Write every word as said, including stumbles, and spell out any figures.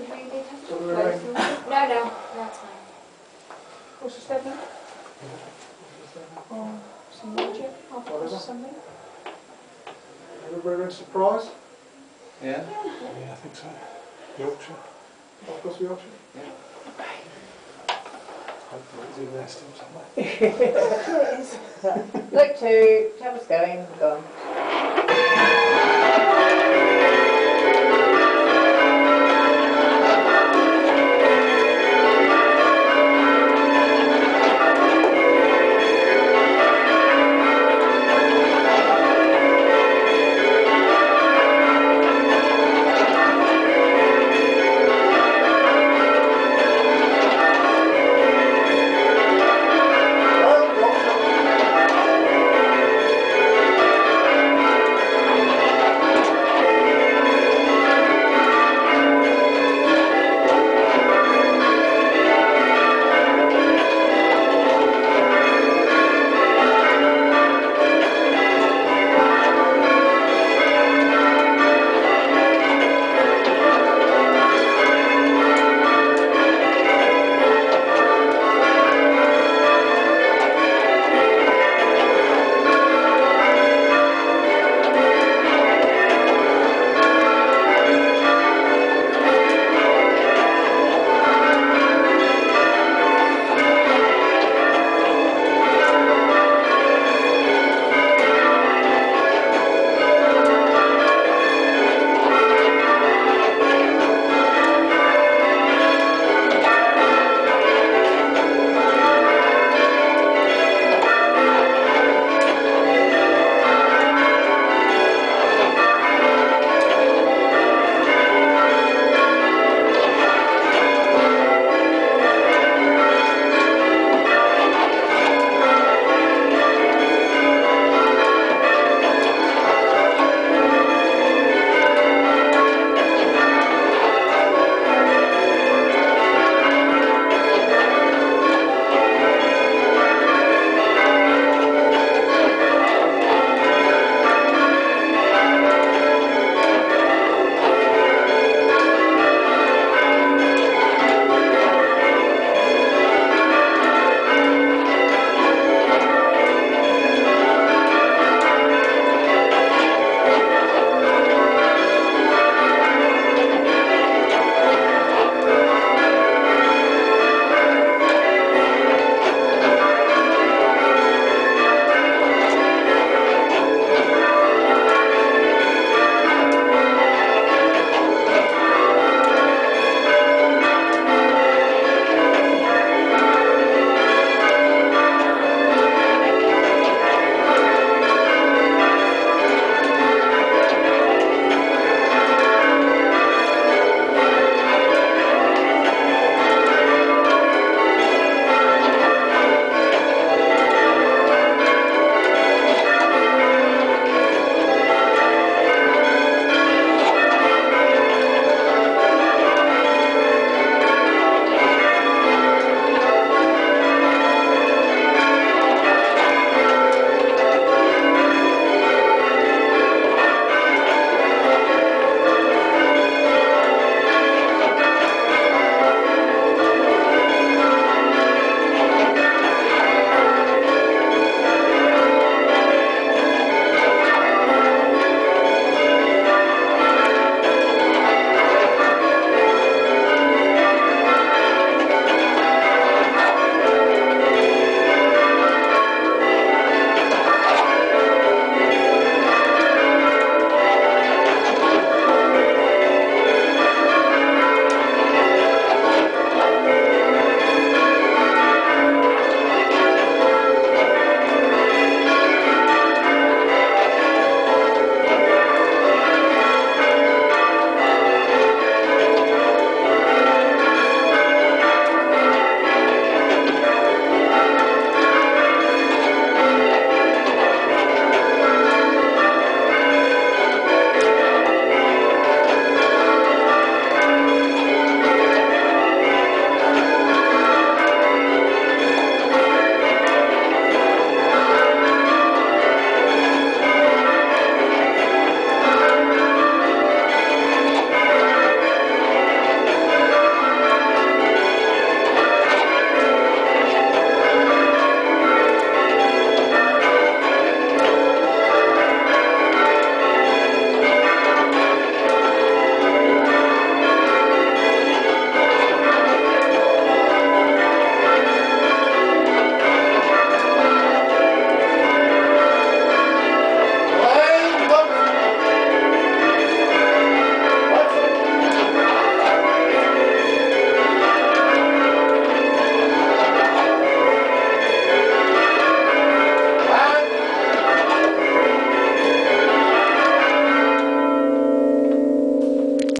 Did we need to? So we're right. No, no, that's fine. What's the step now? Oh, some logic. I'll put something. Everybody in surprise? Yeah? Yeah. Yeah, I think so. Yorkshire. Oh, of course, Yorkshire. Yeah. Hopefully it's in there still somewhere. It is. Look to, tell us going, gone.